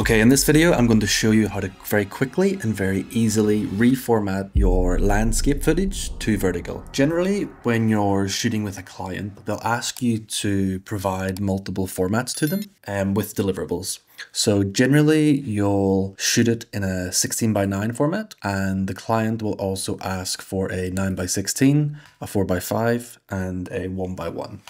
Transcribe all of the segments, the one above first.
Okay, in this video, I'm going to show you how to very quickly and very easily reformat your landscape footage to vertical. Generally, when you're shooting with a client, they'll ask you to provide multiple formats to them with deliverables. So generally, you'll shoot it in a 16:9 format, and the client will also ask for a 9:16, a 4:5, and a 1:1.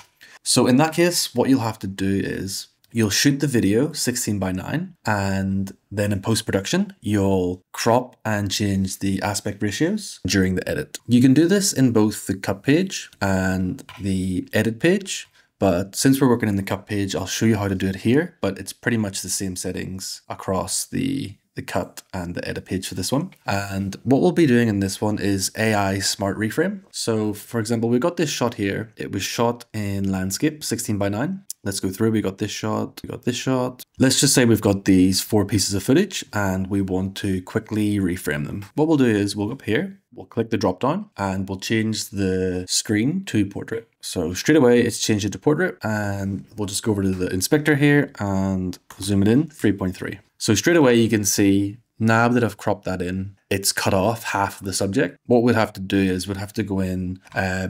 So in that case, what you'll have to do is you'll shoot the video 16:9, and then in post-production, you'll crop and change the aspect ratios during the edit. You can do this in both the cut page and the edit page, but since we're working in the cut page, I'll show you how to do it here, but it's pretty much the same settings across the cut and the edit page for this one. And what we'll be doing in this one is AI Smart Reframe. So for example, we got this shot here. It was shot in landscape 16:9. Let's go through. We got this shot, we got this shot. Let's just say we've got these 4 pieces of footage and we want to quickly reframe them. What we'll do is we'll go up here, we'll click the drop down, and we'll change the screen to portrait. So straight away it's changed it to portrait, and we'll just go over to the inspector here and zoom it in 3.3. So straight away you can see now that I've cropped that in, it's cut off half of the subject. What we'd have to do is we'd have to go in,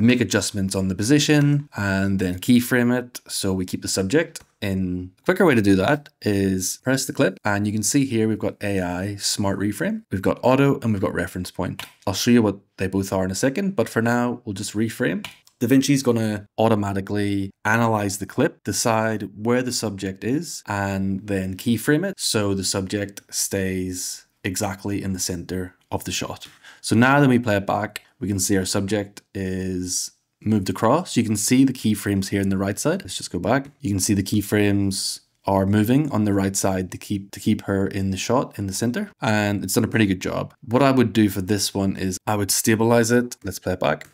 make adjustments on the position, and then keyframe it so we keep the subject. And a quicker way to do that is press the clip, and you can see here we've got AI Smart Reframe, we've got auto, and we've got reference point. I'll show you what they both are in a second, but for now we'll just reframe. DaVinci's going to automatically analyze the clip, decide where the subject is, and then keyframe it so the subject stays exactly in the center of the shot. So now that we play it back, we can see our subject is moved across. You can see the keyframes here on the right side. Let's just go back. You can see the keyframes are moving on the right side to keep her in the shot in the center, and it's done a pretty good job. What I would do for this one is I would stabilize it. Let's play it back.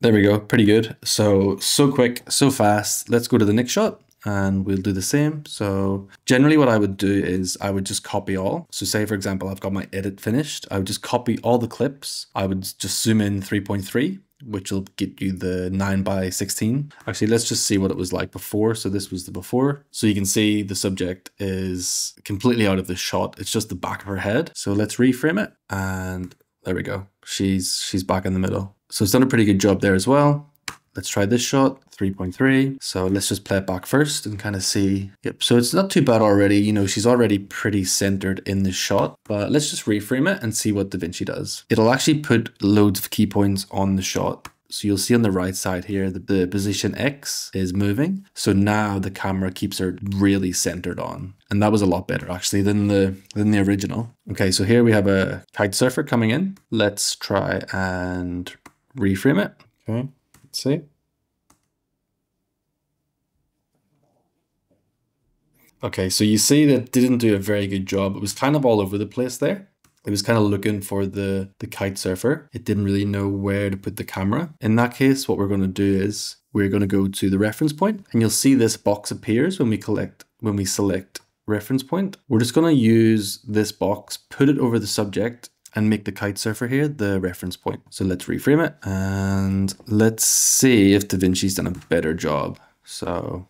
There we go, pretty good. So quick, so fast. Let's go to the next shot and we'll do the same. So generally what I would do is I would just copy all. So say for example, I've got my edit finished. I would just copy all the clips. I would just zoom in 3.3, which will get you the 9:16. Actually, let's just see what it was like before. So this was the before. So you can see the subject is completely out of the shot. It's just the back of her head. So let's reframe it, and there we go. She's back in the middle. So it's done a pretty good job there as well. Let's try this shot, 3.3. So let's just play it back first and kind of see. Yep, so it's not too bad already. You know, she's already pretty centered in this shot, but let's just reframe it and see what DaVinci does. It'll actually put loads of key points on the shot. So you'll see on the right side here that the position X is moving. So now the camera keeps her really centered on. And that was a lot better actually than the original. Okay, so here we have a kite surfer coming in. Let's try and reframe it. Okay, let's see. Okay, so you see that didn't do a very good job. It was kind of all over the place there. It was kind of looking for the kite surfer. It didn't really know where to put the camera. In that case, what we're going to do is we're going to go to the reference point, and you'll see this box appears when we select reference point. We're just going to use this box, put it over the subject, and make the kite surfer here the reference point. So let's reframe it and let's see if DaVinci's done a better job. So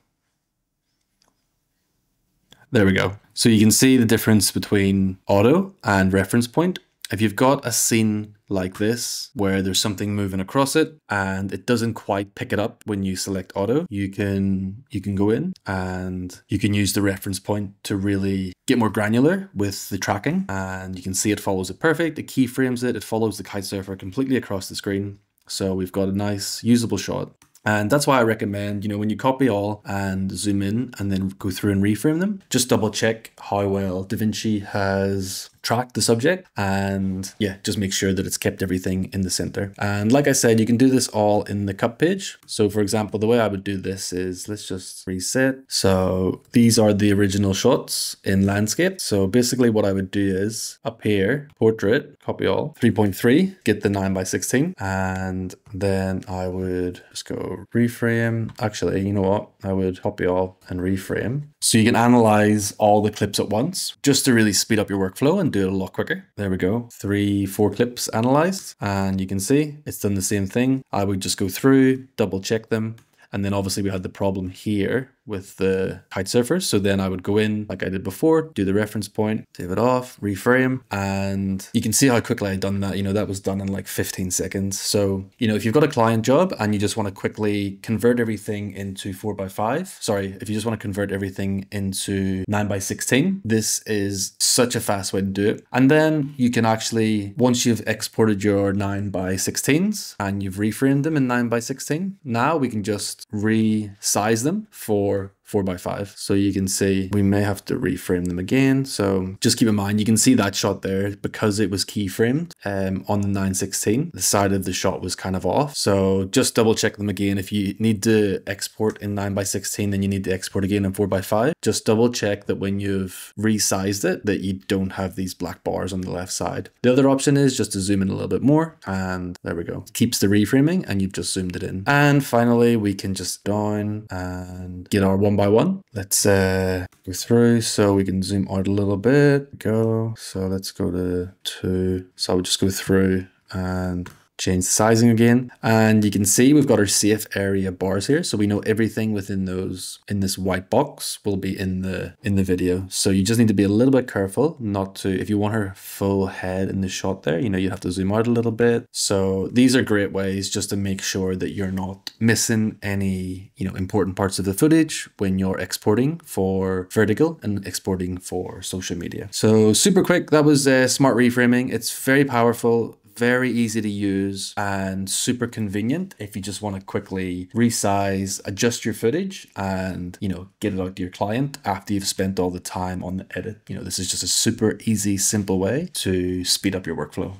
there we go. So you can see the difference between auto and reference point. If you've got a scene like this where there's something moving across it and it doesn't quite pick it up when you select auto, you can go in and you can use the reference point to really get more granular with the tracking, and you can see it follows it perfect, it keyframes it, it follows the kite surfer completely across the screen. So we've got a nice usable shot. And that's why I recommend, you know, when you copy all and zoom in and then go through and reframe them, just double check how well DaVinci has tracked the subject, and yeah, just make sure that it's kept everything in the center. And like I said, you can do this all in the cut page. So for example, the way I would do this is let's just reset. So these are the original shots in landscape. So basically what I would do is up here, portrait, copy all, 3.3, get the 9:16. And then I would just go reframe. Actually, you know what? I would copy all and reframe. So you can analyze all the clips at once just to really speed up your workflow and do it a lot quicker. There we go. 4 clips analyzed, and you can see it's done the same thing. I would just go through, double check them. And then obviously we had the problem here with the height surface. So then I would go in like I did before, do the reference point, save it off, reframe, and you can see how quickly I've done that. You know, that was done in like 15 seconds. So, you know, if you've got a client job and you just want to quickly convert everything into 4x5, sorry, if you just want to convert everything into 9x16, this is such a fast way to do it. And then you can actually, once you've exported your 9x16s and you've reframed them in 9x16, now we can just resize them for 4x5. So you can see we may have to reframe them again. So just keep in mind, you can see that shot there because it was keyframed on the 9x16, the side of the shot was kind of off. So just double check them again. If you need to export in 9x16, then you need to export again in 4x5. Just double check that when you've resized it, that you don't have these black bars on the left side. The other option is just to zoom in a little bit more, and there we go. It keeps the reframing and you've just zoomed it in. And finally, we can just down and get our one by one. Let's go through so we can zoom out a little bit. Go. So let's go to 2. So we'll just go through and change the sizing again. And you can see we've got our safe area bars here. So we know everything within those, in this white box, will be in the video. So you just need to be a little bit careful not to, if you want her full head in the shot there, you know, you have to zoom out a little bit. So these are great ways just to make sure that you're not missing any, you know, important parts of the footage when you're exporting for vertical and exporting for social media. So super quick. That was smart reframing. It's very powerful, very easy to use, and super convenient if you just want to quickly resize, adjust your footage, and, you know, get it out to your client after you've spent all the time on the edit. You know, this is just a super easy, simple way to speed up your workflow.